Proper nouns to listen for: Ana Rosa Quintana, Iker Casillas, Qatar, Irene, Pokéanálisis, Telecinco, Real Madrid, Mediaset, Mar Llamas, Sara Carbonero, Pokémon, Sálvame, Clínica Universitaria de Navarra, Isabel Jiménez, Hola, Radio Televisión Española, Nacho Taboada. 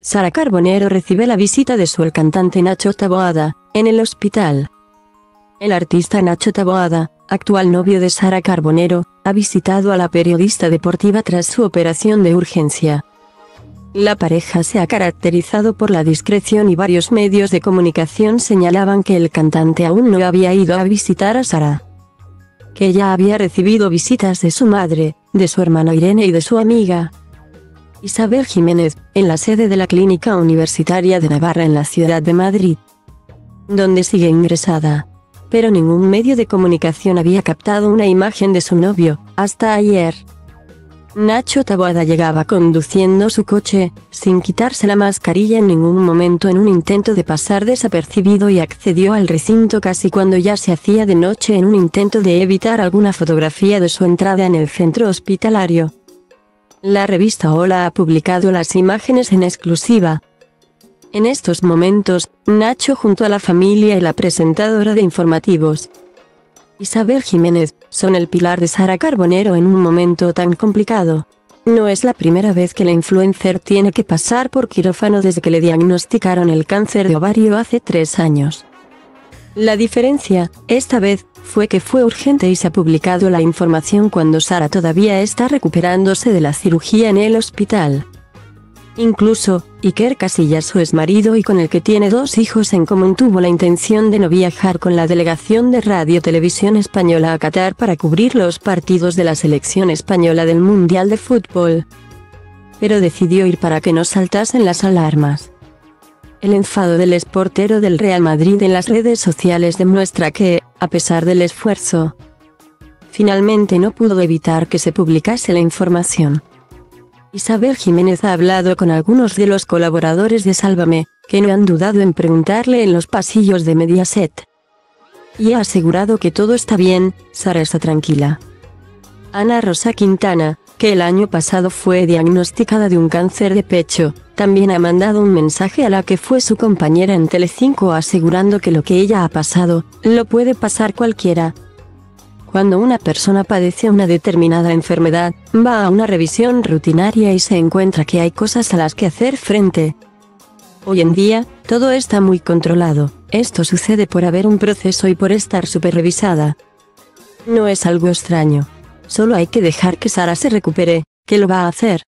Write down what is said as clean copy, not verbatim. Sara Carbonero recibe la visita de el cantante Nacho Taboada, en el hospital. El artista Nacho Taboada, actual novio de Sara Carbonero, ha visitado a la periodista deportiva tras su operación de urgencia. La pareja se ha caracterizado por la discreción y varios medios de comunicación señalaban que el cantante aún no había ido a visitar a Sara. Que ya había recibido visitas de su madre, de su hermana Irene y de su amiga Isabel Jiménez, en la sede de la Clínica Universitaria de Navarra en la ciudad de Madrid, donde sigue ingresada. Pero ningún medio de comunicación había captado una imagen de su novio, hasta ayer. Nacho Taboada llegaba conduciendo su coche, sin quitarse la mascarilla en ningún momento en un intento de pasar desapercibido y accedió al recinto casi cuando ya se hacía de noche en un intento de evitar alguna fotografía de su entrada en el centro hospitalario. La revista Hola ha publicado las imágenes en exclusiva. En estos momentos, Nacho junto a la familia y la presentadora de informativos Isabel Jiménez, son el pilar de Sara Carbonero en un momento tan complicado. No es la primera vez que la influencer tiene que pasar por quirófano desde que le diagnosticaron el cáncer de ovario hace 3 años. La diferencia, esta vez, fue que fue urgente y se ha publicado la información cuando Sara todavía está recuperándose de la cirugía en el hospital. Incluso, Iker Casillas, su exmarido y con el que tiene 2 hijos en común, tuvo la intención de no viajar con la delegación de Radio Televisión Española a Qatar para cubrir los partidos de la selección española del Mundial de Fútbol. Pero decidió ir para que no saltasen las alarmas. El enfado del exportero del Real Madrid en las redes sociales demuestra que, a pesar del esfuerzo, finalmente no pudo evitar que se publicase la información. Isabel Jiménez ha hablado con algunos de los colaboradores de Sálvame, que no han dudado en preguntarle en los pasillos de Mediaset. Y ha asegurado que todo está bien, Sara está tranquila. Ana Rosa Quintana, que el año pasado fue diagnosticada de un cáncer de pecho, también ha mandado un mensaje a la que fue su compañera en Telecinco asegurando que lo que ella ha pasado, lo puede pasar cualquiera. Cuando una persona padece una determinada enfermedad, va a una revisión rutinaria y se encuentra que hay cosas a las que hacer frente. Hoy en día, todo está muy controlado, esto sucede por haber un proceso y por estar supervisada. No es algo extraño. Solo hay que dejar que Sara se recupere, que lo va a hacer.